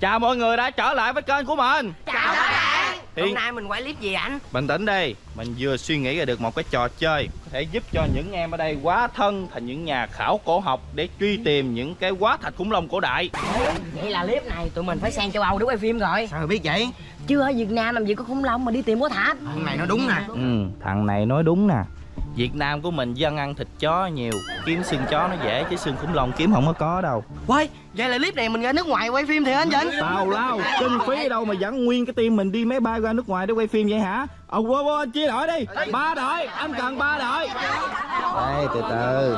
Chào mọi người đã trở lại với kênh của mình. Chào các bạn. Hôm nay mình quay clip gì anh? Bình tĩnh đi. Mình vừa suy nghĩ ra được một cái trò chơi có thể giúp cho những em ở đây hóa thân thành những nhà khảo cổ học để truy tìm những cái hóa thạch khủng long cổ đại. Vậy là clip này tụi mình phải sang châu Âu để quay phim rồi. Sao biết vậy? Chứ ở Việt Nam làm gì có khủng long mà đi tìm hóa thạch. Thằng này nói đúng nè. Ừ, thằng này nói đúng nè. Việt Nam của mình dân ăn thịt chó nhiều, kiếm xương chó nó dễ chứ xương khủng long kiếm không có đâu. Quay, vậy là clip này mình ra nước ngoài quay phim thì anh Vĩnh? Tào lao, kinh phí đâu mà dẫn nguyên cái team mình đi máy bay ra nước ngoài để quay phim vậy hả? Anh chia đội đi, 3 đội, anh cần 3 đội. Đây, từ từ,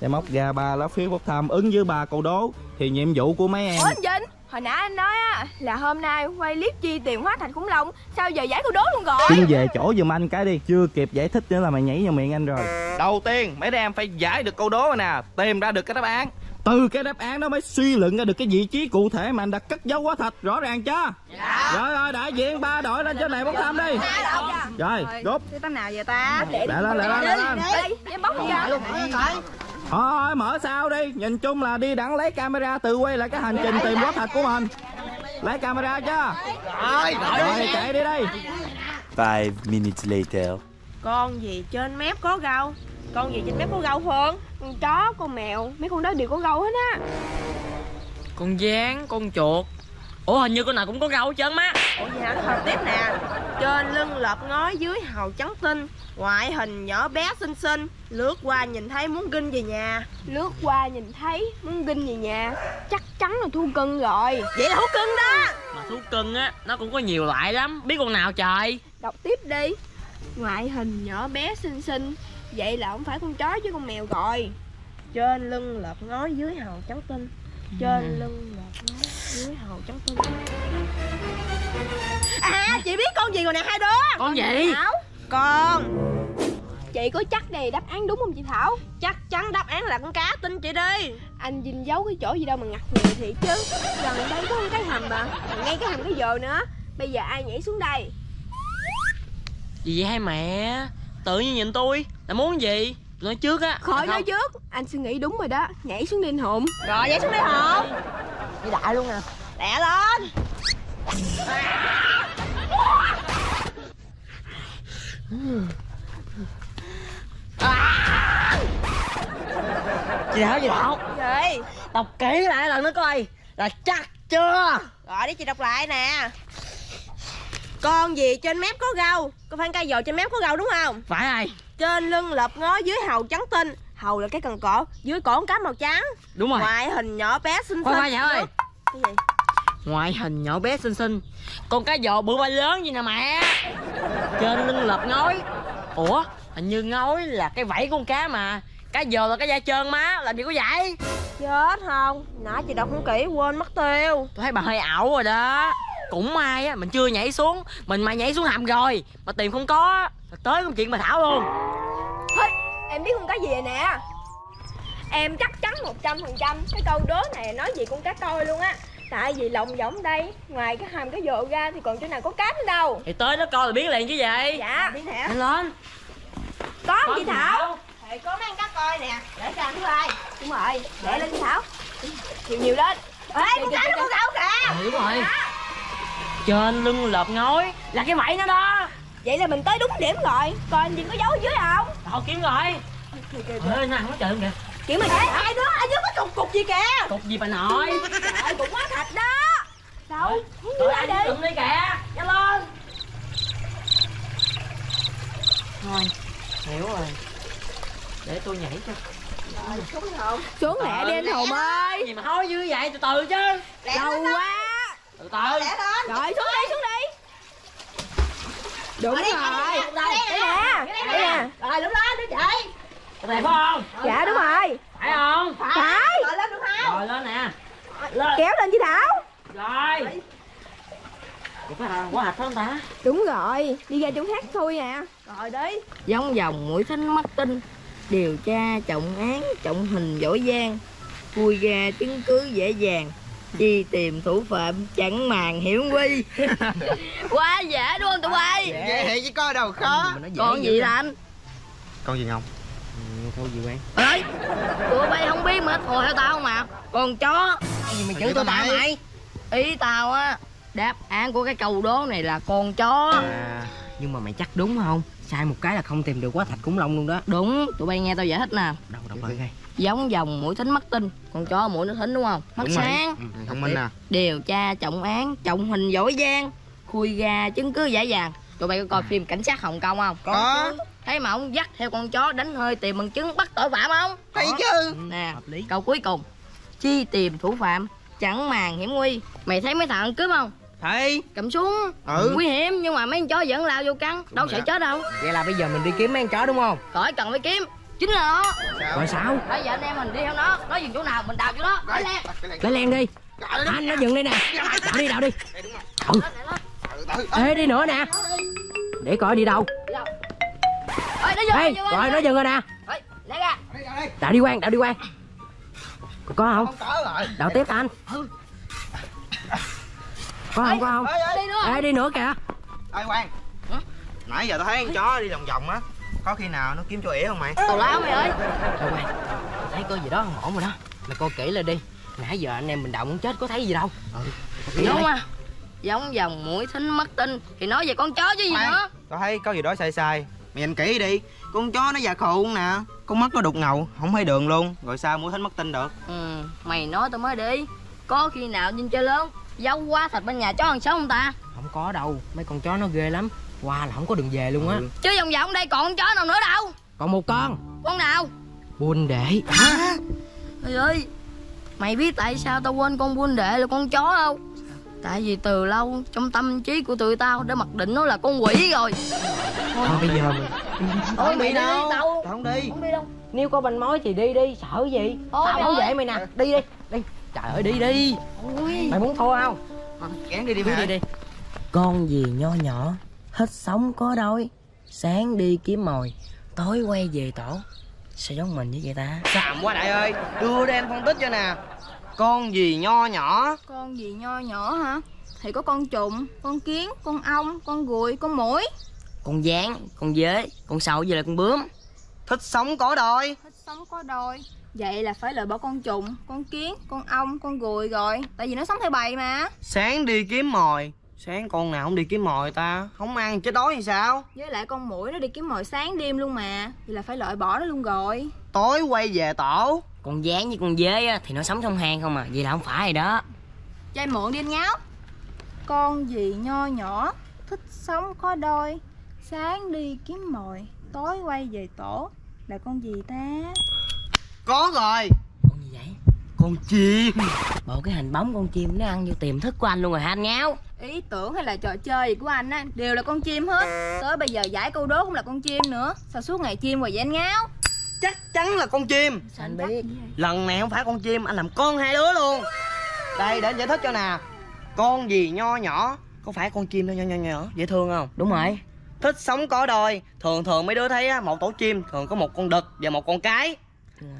để móc ra 3 lá phiếu bốc thăm ứng với 3 câu đố thì nhiệm vụ của mấy em. Ủa anh Vĩnh, hồi nãy anh nói á là hôm nay quay clip chi tiền hóa thành khủng long, sao giờ giải câu đố luôn rồi? Xin về chỗ giùm anh cái đi, chưa kịp giải thích nữa là mày nhảy vào miệng anh rồi. Đầu tiên mấy đứa em phải giải được câu đố rồi nè, tìm ra được cái đáp án, từ cái đáp án đó mới suy luận ra được cái vị trí cụ thể mà anh đã cất giấu hóa thạch, rõ ràng chưa? Dạ. Rồi đại diện 3 đội lên chỗ này bốc thăm đi. Rồi đốt cái tấm nào vậy ta? Lại lên thôi mở sao đi, nhìn chung là đi đặng lấy camera tự quay lại cái hành trình tìm hóa thạch của mình. Lấy camera chưa? Rồi chạy đi đi. 5 minutes later. Con gì trên mép có gâu? Con gì trên mép có gâu Phương? Con chó, con mèo, mấy con đó đều có gâu hết á. Con gián, con chuột. Ủa hình như con nào cũng có gâu hết trơn má. Ủa vậy hả? Hợp tiếp nè. Trên lưng lợp ngói, dưới hàu trắng tinh, ngoại hình nhỏ bé xinh xinh, lướt qua nhìn thấy muốn ghinh về nhà. Lướt qua nhìn thấy muốn ghinh về nhà, chắc chắn là thú cưng rồi. Vậy là thú cưng đó. Mà thú cưng á, nó cũng có nhiều loại lắm, biết con nào trời? Đọc tiếp đi. Ngoại hình nhỏ bé xinh xinh, vậy là không phải con chó chứ con mèo rồi. Trên lưng lợp ngói, dưới hàu trắng tinh. Trên lưng lợp ngói, dưới hàu trắng tinh. À chị biết con gì rồi nè hai đứa. Con gì? Thảo. Con. Chị có chắc này đáp án đúng không chị Thảo? Chắc chắn đáp án là con cá, tin chị đi. Anh Vinh giấu cái chỗ gì đâu mà ngặt người thiệt chứ. Gần đây có cái hầm mà, ngay cái hầm cái dồ nữa. Bây giờ ai nhảy xuống đây? Gì vậy hai mẹ? Tự nhiên nhìn tôi là muốn gì? Nói trước á. Khỏi nói trước. Anh suy nghĩ đúng rồi đó. Nhảy xuống đi anh Hùng. Rồi nhảy xuống đi Hùng. Đi đại luôn nè. Đẻ lên. Chị Thảo, gì? Đọc kỹ lại lần nữa coi. Là chắc chưa? Rồi để chị đọc lại nè. Con gì trên mép có gâu? Con phải cây dầu trên mép có gâu đúng không? Phải rồi. Trên lưng lợp ngó, dưới hầu trắng tinh. Hầu là cái cần cổ, dưới cổ con cá màu trắng. Đúng rồi. Ngoại hình nhỏ bé xinh xinh. Dạ ơi. Cái gì? Ngoại hình nhỏ bé xinh xinh, con cá dồ bự ba lớn gì nè mẹ. Trên lưng lợp ngói. Ủa hình như ngói là cái vảy con cá mà. Cá dồ là cái da trơn má, làm gì có vậy. Chết không, nãy chị đọc không kỹ quên mất tiêu. Tôi thấy bà hơi ảo rồi đó. Cũng may á, mình chưa nhảy xuống. Mình mà nhảy xuống hầm rồi mà tìm không có tới công chuyện bà Thảo luôn. Thôi em biết con cá gì vậy nè. Em chắc chắn 100% cái câu đố này nói gì con cá coi luôn á. Tại vì lộng võng đây, ngoài cái hàm cái vồ ra thì còn chỗ nào có cá nữa đâu. Thì tới nó coi là biết liền chứ gì. Dạ biết hả? Đi lên. Có gì Thảo? Thì có mấy con cá coi nè. Để cho anh coi. Đúng rồi. Để lên chị Thảo. Nhiều nhiều lên. Ê con cá nó con Thảo kìa. Đúng rồi. Trên lưng lợp ngói là cái vảy nó đó. Vậy là mình tới đúng điểm rồi. Coi anh Vinh có giấu ở dưới không? Thôi kiếm rồi. Ê nó ăn quá trời luôn kìa. Kiểu mà ai đó, ai đó có cục gì kìa. Cục gì bà nội? Trời, cục hóa thạch đó. Đâu? Đi lại đi. Đừng đi kìa. Nhanh lên. Thôi, hiểu rồi. Để tôi nhảy cho. Rồi, xuống không? Xuống lẹ đi anh Hùng ơi. Gì mà hối dữ vậy, từ từ chứ. Lâu quá. Từ từ. Lẹ lên. Rồi, xuống đi, xuống đi. Đúng rồi. Đây nè. Đây nè. Rồi, lúc đó đi chị. Này phải không? Dạ đúng rồi. Phải không? Phải. Rồi lên được không? Rồi lên nè. Lên. Kéo lên chị Thảo. Rồi. Ủa phải là quá hạch phải không ta? Đúng rồi. Đi ra chỗ khác thôi à. Rồi đi. Giống dòng mũi thính mắt tinh, điều tra trọng án trọng hình giỏi giang, vui ra chứng cứ dễ dàng, đi tìm thủ phạm chẳng màng hiểm nguy. Quá dễ đúng không tụi bay? Dễ chứ coi đâu khó. Con gì là anh? Con gì không? Thôi gì quen. Ê! Tụi bay không biết mà thù theo tao không mà. Con chó. Cái gì mày chửi tụi tao mày? Ý tao á, đáp án của cái câu đố này là con chó. À, nhưng mà mày chắc đúng không? Sai một cái là không tìm được quá thạch khủng long luôn đó. Đúng, tụi bay nghe tao giải thích nè. Đâu, đọc lại ngay. Giống dòng mũi thính mắt tinh, con chó mũi nó thính đúng không? Mắt đúng sáng. Thông minh nè. Điều tra trọng án, trọng hình giỏi giang, khui ra chứng cứ dễ dàng. Tụi bay có coi phim Cảnh sát Hồng Kông không? Có. Thấy mà ông dắt theo con chó đánh hơi tìm bằng chứng bắt tội phạm không? Thấy chứ. Nè, câu cuối cùng. Chi tìm thủ phạm, chẳng màng hiểm nguy. Mày thấy mấy thằng ăn cướp không? Thấy. Cầm xuống. Ừ. Nguy hiểm nhưng mà mấy con chó vẫn lao vô cắn, đâu sợ chết đâu. Vậy là bây giờ mình đi kiếm mấy con chó đúng không? Khỏi cần phải kiếm. Chính là nó. Rồi sao? Bây giờ anh em mình đi theo nó dừng chỗ nào mình đào chỗ đó. Lấy len. Lấy len đi. Anh nó dừng đây nè. Đào đi, đào đi. Ừ. Ê đi nữa nè. Để coi đi đâu. Ê, rồi nó dừng rồi nè. Đào đi Quang, đào đi Quang. Có không? Đào tiếp anh. Có không, có không? Ê, đi nữa kìa. Ê Quang, nãy giờ tao thấy con chó đi vòng vòng á. Có khi nào nó kiếm chỗ ỉa không mày? Tào láo mày ơi. Ê Quang, thấy có gì đó không ổn rồi đó. Mày coi kỹ lên đi. Nãy giờ anh em mình đào muốn chết có thấy gì đâu. Ừ. Đúng à. Giống dòng mũi thính mắt tinh thì nói về con chó chứ gì nữa. Tao thấy có gì đó sai sai. Mày nhìn kỹ đi. Con chó nó già khùng nè, con mắt nó đục ngầu, không thấy đường luôn. Rồi sao mũi thính mắt tinh được? Ừ, mày nói tao mới đi. Có khi nào nhìn chơi lớn giấu quá thịt bên nhà chó ăn sống không ta? Không có đâu, mấy con chó nó ghê lắm. Qua là không có đường về luôn á. Chứ vòng vòng đây còn con chó nào nữa đâu. Còn một con. Con nào? Buôn Đệ. Hả? Trời ơi, mày biết tại sao tao quên con Buôn Đệ là con chó không? Tại vì từ lâu trong tâm trí của tụi tao đã mặc định nó là con quỷ rồi. Thôi bây giờ mình... Thôi mày đâu? Tao không đi. Không đi đâu. Nếu có bánh mối thì đi đi, sợ gì? Tao bảo vệ mày nè. Đi đi, đi. Trời ơi đi đi. Ôi. Mày muốn thua không? Kén đi đi mày. Đi đi. Con gì nho nhỏ, hết sống có đôi. Sáng đi kiếm mồi, tối quay về tổ. Sao giống mình như vậy ta? Xàm quá Đại ơi, đưa đem phân tích cho nè. Con gì nho nhỏ? Con gì nho nhỏ hả? Thì có con trùng, con kiến, con ong, con ruồi, con muỗi, con gián, con dế, con sâu với lại con bướm. Thích sống có đôi. Thích sống có đôi. Vậy là phải loại bỏ con trùng, con kiến, con ong, con ruồi rồi. Tại vì nó sống theo bầy mà. Sáng đi kiếm mồi. Sáng con nào không đi kiếm mồi ta? Không ăn chết đói hay sao? Với lại con muỗi nó đi kiếm mồi sáng đêm luôn mà. Vậy là phải loại bỏ nó luôn rồi. Tối quay về tổ. Con gián với con dế á, thì nó sống trong hang không à. Vậy là không phải rồi đó. Chơi mượn đi anh Ngáo. Con gì nho nhỏ, thích sống có đôi. Sáng đi kiếm mồi, tối quay về tổ. Là con gì ta? Có rồi. Con gì vậy? Con chim. Bộ cái hình bóng con chim nó ăn vô tiềm thức của anh luôn rồi hả anh Ngáo? Ý tưởng hay là trò chơi của anh á đều là con chim hết. Tới bây giờ giải câu đố cũng là con chim nữa. Sao suốt ngày chim rồi vậy anh Ngáo? Chắc chắn là con chim. Sao anh biết? Lần này không phải con chim, anh làm con hai đứa luôn. Đây để anh giải thích cho nè. Con gì nho nhỏ, có phải con chim nho nhỏ dễ thương không? Đúng rồi. Thích sống có đôi. Thường thường mấy đứa thấy á, một tổ chim thường có một con đực và một con cái.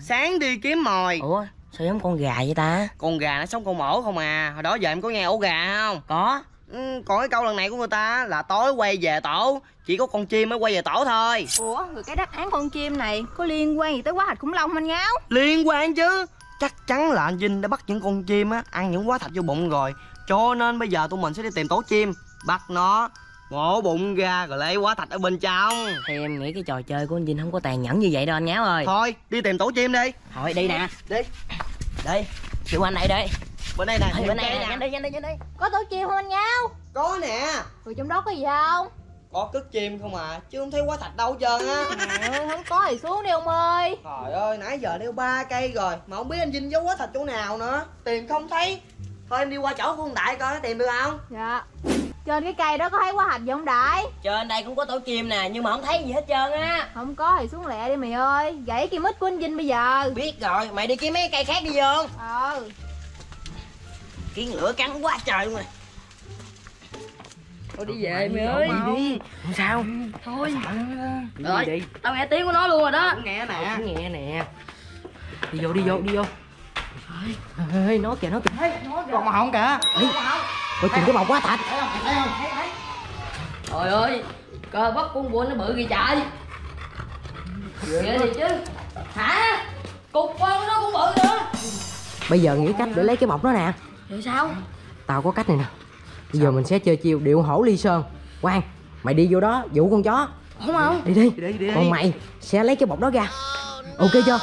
Sáng đi kiếm mồi. Ủa sao giống con gà vậy ta? Con gà nó sống con mổ không à. Hồi đó giờ em có nghe ổ gà không? Có. Còn cái câu lần này của người ta là tối quay về tổ. Chỉ có con chim mới quay về tổ thôi. Ủa rồi cái đáp án con chim này có liên quan gì tới hóa thạch khủng long anh Ngáo? Liên quan chứ. Chắc chắn là anh Vinh đã bắt những con chim á, ăn những hóa thạch vô bụng rồi. Cho nên bây giờ tụi mình sẽ đi tìm tổ chim, bắt nó, mổ bụng ra rồi lấy hóa thạch ở bên trong. Thì em nghĩ cái trò chơi của anh Vinh không có tàn nhẫn như vậy đâu anh Ngáo ơi. Thôi đi tìm tổ chim đi. Thôi đi nè. Đi. Đi. Chịu anh đây đi. Bên đây nè, bên đây nè, nhanh đi, nhanh đi, nhanh đi. Có tổ chim không anh Ngáo? Có nè. Rồi trong đó có gì không? Có cứt chim không à, chứ không thấy hóa thạch đâu trơn á. Ơi, không có thì xuống đi ông ơi. Trời ơi, nãy giờ đeo 3 cây rồi mà không biết anh Vinh giấu hóa thạch chỗ nào nữa. Tìm không thấy. Thôi em đi qua chỗ của ông Đại coi tìm được không? Dạ. Trên cái cây đó có thấy hóa thạch gì không Đại? Trên đây cũng có tổ chim nè, nhưng mà không thấy gì hết trơn á. Không có thì xuống lẹ đi mày ơi. Gãy cây mít của anh Vinh bây giờ. Biết rồi, mày đi kiếm mấy cây khác đi vô. Ừ. Kiến lửa cắn quá trời luôn rồi. Thôi đi về mày ơi. Đi. Không sao. Thôi. Rồi. Đi. Tao nghe tiếng của nó luôn rồi đó. Nghe nè. Nghe nè. Đi vô, đi vô, đi vô. Ê, nó kìa, nó kìa. Còn mà không kìa. Ê. Coi chừng cái bọc quá thạch. Thấy không? Thấy không? Thấy. Trời ơi. Cơ bắp con buôn nó bự kìa trời. Ghê gì chứ. Hả? Cục con nó cũng bự nữa. Bây giờ nghĩ cách để lấy cái bọc đó nè. Rồi sao? Tao có cách này nè. Bây giờ mình sẽ chơi chiêu điệu hổ ly sơn. Quang, mày đi vô đó dụ con chó. Không không? Đi đi. Còn mày sẽ lấy cái bọc đó ra. Ok chưa?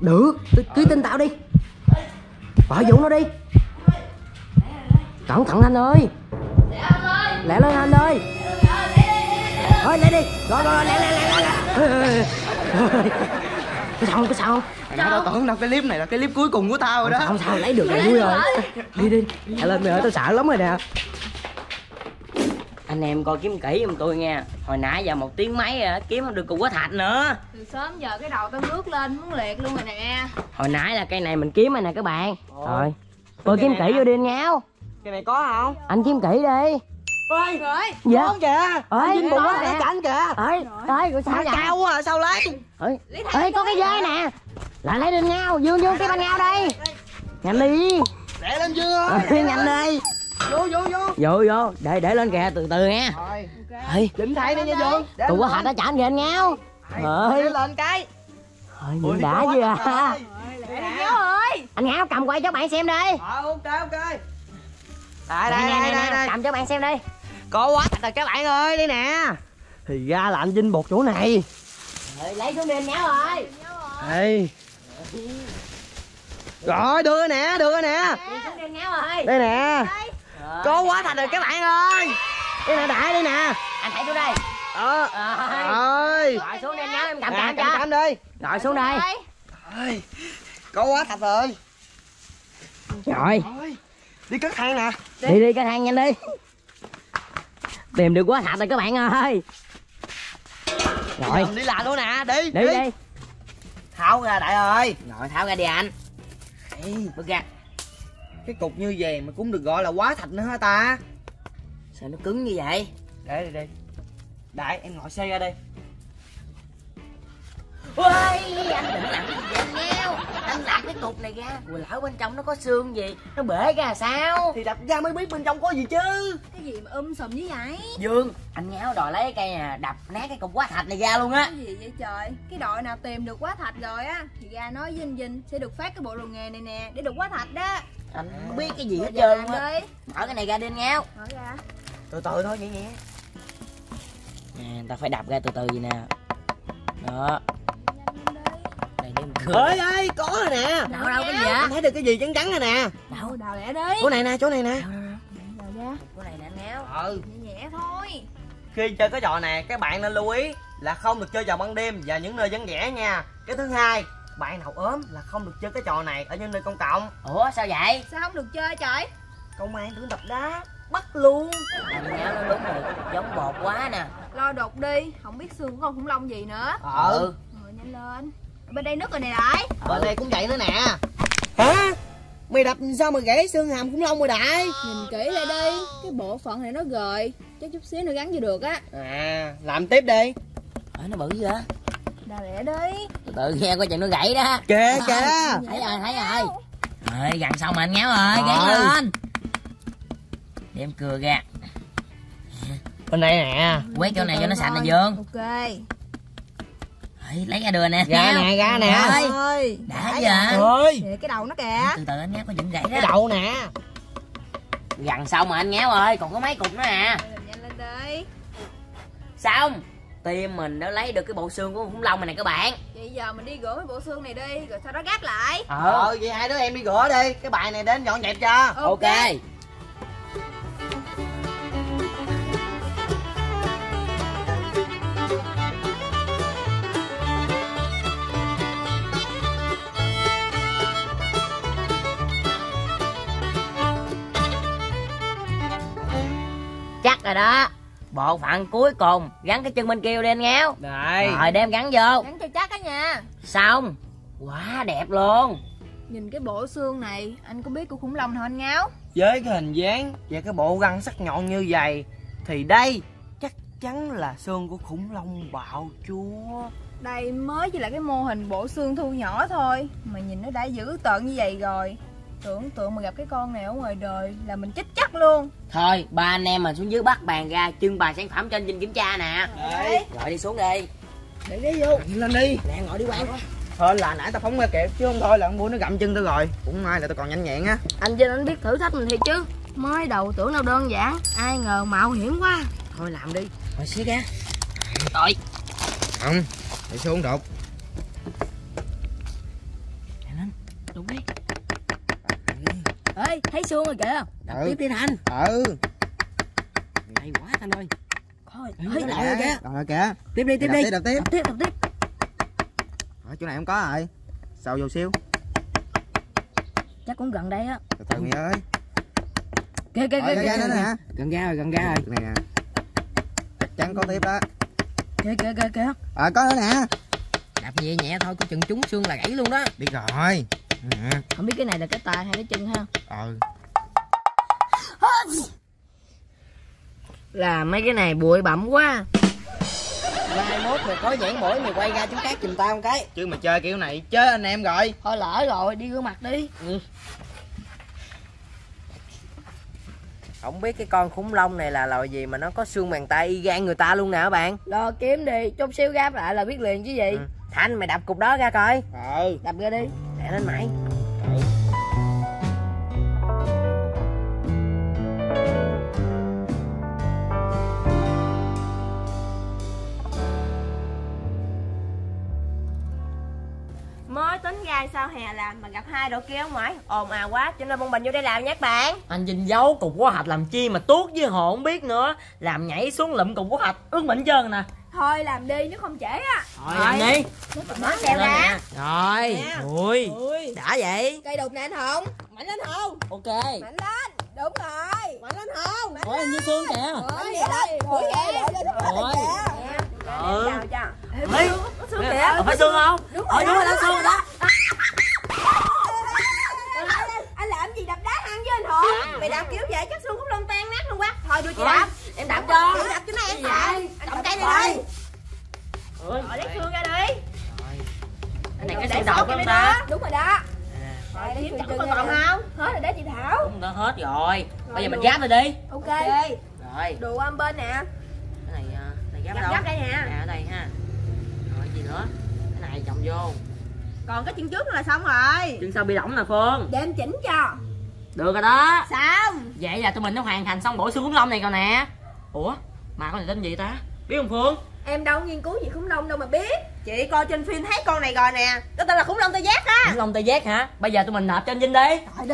Được, cứ tin tao đi. Bỏ dụ nó đi. Cẩn thận anh ơi. Lẹ lên anh ơi. Thôi lẹ đi. Rồi lẹ. Có sao không? Tao tưởng đâu cái clip này là cái clip cuối cùng của tao rồi đó. Không sao, lấy được là vui rồi. Đi. Lẹ lên mày ơi, tao sợ lắm rồi nè. Anh em coi kiếm kỹ giùm tôi nha. Hồi nãy giờ 1 tiếng mấy rồi, kiếm không được cục quá thạch nữa. Từ sớm giờ cái đầu tao ngước lên muốn liệt luôn rồi nè. Hồi nãy là cây này mình kiếm rồi nè các bạn. Rồi, tôi kiếm kỹ vô đi anh Ngao. Cây này có không? Anh kiếm kỹ đi. Ôi, dạ. Con kìa. Ơi, dính bụng quá nè. Cảnh kìa. Ơi, sao cao quá sao lấy? Ơi, có cái dây nè. Lại lấy đi Ngao, Dương cái banh Ngao đây. Nhanh đi. Để lên Dương ơi. Nhanh đi. Vô để lên kìa, từ nha. Rồi. Chỉnh thấy đi nha Dương. Tụi quá hạch đã trả anh kìa anh Ngao. Để lên cái. Ôi đã chưa à. Anh Ngao cầm quay cho bạn xem đi. Ok. Đây. Cầm cho bạn xem đi. Có quá thật rồi các bạn ơi, đây nè. Thì ra là anh vinh bột chỗ này. Lấy xuống đi anh Ngao ơi. Đây. Rồi đưa nè. Đi xuống đi anh Ngao ơi. Đây nè. Có quá thành rồi các bạn ơi. Đây nè, đại đây nè. Anh hãy xuống đây. Ơi. Rồi xuống đi anh Ngao, em cầm đi. Rồi xuống đây. Ơi. Có quá thành rồi. Trời. Đi cất thang nè. Đi cất thang nhanh đi. Tìm được quá thạch rồi các bạn ơi. Rồi. Đi lại luôn nè, đi. Tháo ra đại ơi. Rồi tháo ra đi anh. Bước ra. Cái cục như vậy mà cũng được gọi là quá thạch nữa hả ta? Sao nó cứng như vậy? Để đi. Đại em ngồi xe ra đi. Ôi, anh đừng làm gì vậy Ngao. Anh đặt cái cục này ra, rồi lỡ bên trong nó có xương gì, nó bể ra sao? Thì đập ra mới biết bên trong có gì chứ. Cái gì mà sùm như vậy? Dương, anh Ngao đòi lấy cái cây nè, đập nát cái cục quá thạch này ra luôn á. Cái gì vậy trời? Cái đội nào tìm được quá thạch rồi á thì ra nói với anh Vinh sẽ được phát cái bộ đồ nghề này nè để được quá thạch đó. Anh không biết cái gì hết trơn luôn á. Mở cái này ra đi anh Ngao. Mở ra. Từ thôi vậy nhé. Nè, ta phải đập ra từ vậy nè. Đó. Ơi ơi, có rồi nè. Đâu cái gì vậy? Anh thấy được cái gì trắng trắng rồi nè. Đào lẻ đi. Chỗ này nè. Đào ra. Chỗ này nè anh Ngao. Nhẹ thôi. Khi chơi cái trò này các bạn nên lưu ý là không được chơi vào ban đêm và những nơi vắng vẻ nha. Cái thứ hai, bạn nào ốm là không được chơi cái trò này ở những nơi công cộng. Ủa sao vậy? Sao không được chơi trời? Công an tưởng đập đá bắt luôn. Anh Ngao nó đúng rồi, giống bột quá nè. Lo đột đi, không biết xương của con khủng long gì nữa. Rồi nhanh lên. Bên đây nứt rồi nè đại. Bên đây cũng vậy nữa nè. Hả? Mày đập sao mà gãy xương hàm khủng long rồi đại. Nhìn kỹ lại đi. Cái bộ phận này nó gời, chắc chút xíu nó gắn vô được á. À, làm tiếp đi. Nó bự vậy? Đào lẹ đi. Tự nghe coi chừng nó gãy đó. Kìa. Thấy rồi. Rồi, gần xong mà anh Ngáo ơi, gãy lên. Để em cưa ra. Bên đây nè. Quét chỗ này cho nó sạch nè Dương. Ok. Lấy ra đưa nè. Ra nè. Ơi. Đã vậy. Ơi. Cái đầu nó kìa. Từ anh Ngáo có những gãy đó. Cái đầu nè. Gần xong mà anh Ngáo ơi, còn có mấy cục nữa nè. Nhanh lên đi. Xong. Team mình đã lấy được cái bộ xương của khủng long này nè các bạn. Vậy giờ mình đi rửa cái bộ xương này đi, rồi sau đó gác lại. Vậy hai đứa em đi rửa đi. Cái bài này đến dọn dẹp cho. Ok. Chắc rồi đó. Bộ phận cuối cùng, gắn cái chân bên kia đi anh Ngáo. Rồi đem gắn vô. Gắn cho chắc á nha. Xong. Quá đẹp luôn. Nhìn cái bộ xương này, anh có biết của khủng long nào anh Ngáo? Với cái hình dáng và cái bộ răng sắc nhọn như vậy thì đây chắc chắn là xương của khủng long bạo chúa. Đây mới chỉ là cái mô hình bộ xương thu nhỏ thôi mà nhìn nó đã dữ tợn như vậy rồi. Tưởng tượng mà gặp cái con này ở ngoài đời là mình chết chắc luôn. Thôi ba anh em mình xuống dưới bắt bàn ra trưng bày sản phẩm cho anh Vinh kiểm tra nè. Rồi đi xuống đi. Để ghế vô. Lên đi. Nè ngồi đi Quang. Thôi là nãy tao phóng ra kẹp chứ không thôi là con búa nó gặm chân tao rồi. Cũng may là tao còn nhanh nhẹn á. Anh Vinh anh biết thử thách mình thiệt chứ. Mới đầu tưởng đâu đơn giản, ai ngờ mạo hiểm quá. Thôi làm đi, rồi xé ra. Tội. Không, để xuống đục. Lên, đục đi. Ê, thấy xương rồi kìa. Đập tiếp đi Thành. Hay quá Thành ơi. Thôi, lại rồi kìa. Rồi kìa. Tiếp đi, tiếp đi. Đập tiếp. Ở chỗ này không có rồi. Sao vô xíu. Chắc cũng gần đây á. Từ từ nghe ơi. Kìa. Gần ra rồi. Này nè. Chắc chắn có tiếp đó. Kìa. Có nữa nè. Đạp nhẹ nhẹ thôi, có chừng trúng xương là gãy luôn đó. Biết rồi. Không biết cái này là cái tay hay cái chân ha. Là mấy cái này bụi bặm quá. Mai mốt mày có nhãn mũi mày quay ra chúng cát chùm tao một cái. Chứ mày chơi kiểu này chứ anh em rồi. Thôi lỡ rồi, đi rửa mặt đi. Không biết cái con khủng long này là loài gì mà nó có xương bàn tay y gan người ta luôn nè các bạn. Lo kiếm đi, chút xíu gáp lại là biết liền chứ gì. Thanh mày đập cục đó ra coi. Đập ra đi. Để lên mày. Mới tính ra sao hè làm mà gặp hai đội kia ở ngoài ồn ào quá, cho nên bọn mình vô đây làm nhé bạn. Anh nhìn dấu cục hóa hạch làm chi mà tuốt với hồ không biết nữa, làm nhảy xuống lụm cục hóa hạch ướt mịn trơn nè. Thôi làm đi nếu không trễ á. Thôi làm đi. Mới kèo ra. Rồi. Ui. Đã vậy. Cây đục nè anh Hùng. Mạnh lên Hùng. Ok. Mạnh lên. Đúng rồi. Mạnh lên Hùng. Ôi anh như xương kìa. Mạnh lên. Mũi kìa. Rồi. Xương kìa. Phải xương không? Đúng rồi đó, xương đó. Anh làm gì đập đá hăng với anh Hùng? Mày đạp kiểu vậy chắc xương cũng lông tan nát luôn quá. Thôi đưa chị đạp. Em đạp cho. Đạp cho nó em vậy. Cầm cây này đi. Rồi lấy xương ra đi. Anh này cái xương đậu cái đó. Đúng rồi đó. Rồi kiếm chẳng còn còn không? Hết rồi đó chị Thảo. Không đã hết rồi. Bây giờ mình gáp rồi đi. Ok. Rồi. Đồ qua bên nè. Cái này gáp đâu? Gáp đây nè. Ở đây ha. Rồi gì nữa? Cái này chồng vô. Còn cái chân trước là xong rồi. Chân sau bị lỏng nè Phương. Để em chỉnh cho. Được rồi đó. Xong. Vậy là tụi mình đã hoàn thành xong bộ xương khủng long này rồi nè. Ủa, mà con này tên gì ta? Biết không Phương? Em đâu nghiên cứu gì khủng long đâu mà biết. Chị coi trên phim thấy con này rồi nè. Nó tên là khủng long tê giác á. Khủng long tê giác hả? Bây giờ tụi mình nộp cho anh Vinh đi.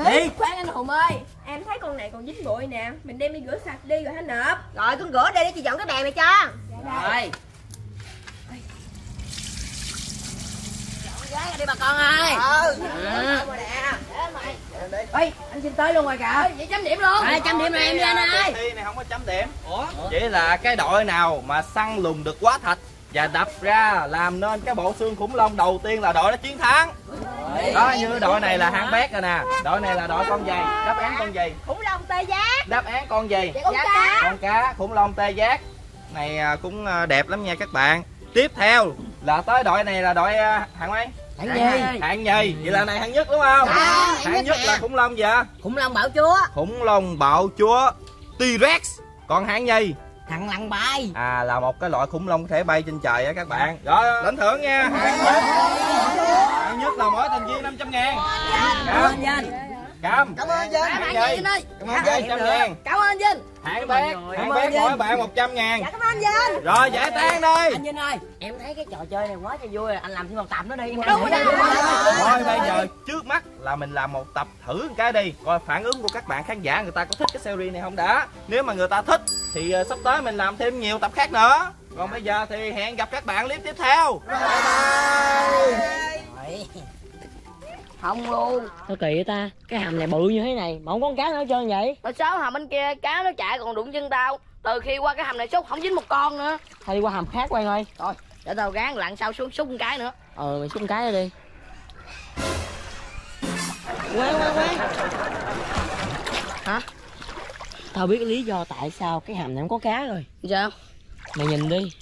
Đi. Khoan anh Hùng ơi. Em thấy con này còn dính bụi nè. Mình đem đi rửa sạch đi rồi hả nộp. Rồi con rửa đi để chị dọn cái bàn này cho. Rồi. Dọn đi bà con ơi. Ê, anh xin tới luôn rồi kìa. Vậy chấm điểm luôn. À, chấm điểm này em đi anh ơi. Thi này không có chấm điểm. Ủa? Vậy là cái đội nào mà săn lùng được quá thạch và đập ra làm nên cái bộ xương khủng long đầu tiên là đội đó chiến thắng. Đó, như đội này là hang bét rồi nè. Đội này là đội con gì? Đáp án con gì? Khủng long tê giác. Đáp án con gì? Con cá. Khủng long tê giác. Này cũng đẹp lắm nha các bạn. Tiếp theo là tới đội này là đội hạng mấy? Hạng gì? Vậy là này hạng nhất đúng không? Hạng nhất là khủng long gì ạ? Khủng long bạo chúa. Khủng long bạo chúa T-Rex. Còn hạng gì? Hạng lặn bay. À, là một cái loại khủng long có thể bay trên trời á các bạn. Rồi, lãnh thưởng nha. Hạng nhất là mỗi thành viên 500.000. Cảm ơn Vinh. Cảm ơn Vinh. Cảm ơn Vinh. Hạng bé mỗi bạn 100.000. Dạ, cảm ơn Vinh. Rồi giải tán đi. Anh Vinh ơi, em thấy cái trò chơi này quá cho vui, anh làm thêm một tập nữa đi. Rồi bây giờ trước mắt là mình làm một tập thử một cái đi, coi phản ứng của các bạn khán giả người ta có thích cái series này không đã. Nếu mà người ta thích thì sắp tới mình làm thêm nhiều tập khác nữa. Còn bây giờ thì hẹn gặp các bạn clip tiếp theo. Bye. Không luôn. Nó kỳ vậy ta. Cái hầm này bự như thế này mà không có con cá nữa hết trơn vậy. Tại sao hầm bên kia cá nó chạy còn đụng chân tao. Từ khi qua cái hầm này xúc không dính một con nữa. Thôi đi qua hầm khác quay coi. Rồi để tao gán lặn sau xuống xúc một cái nữa. Mày xúc một cái nữa đi. Quay. Hả? Tao biết lý do tại sao cái hầm này không có cá rồi. Sao? Mày nhìn đi.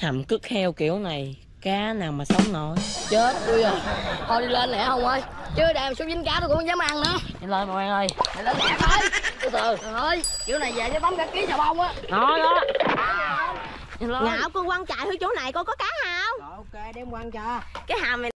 Hầm cứt heo kiểu này cá nào mà sống nổi. Chết tôi rồi. Thôi đi lên nè Hùng ơi, chứ để em xuống dính cá tôi cũng không dám ăn nữa. Em lên mọi ơi. Mày lên nè thôi. Từ từ. Trời ơi, kiểu này về cho bấm cả ký xà bông á. Đó. Ngạo con quăng chạy ở chỗ này coi có cá không? Rồi ok đem quăng cho cái hàm này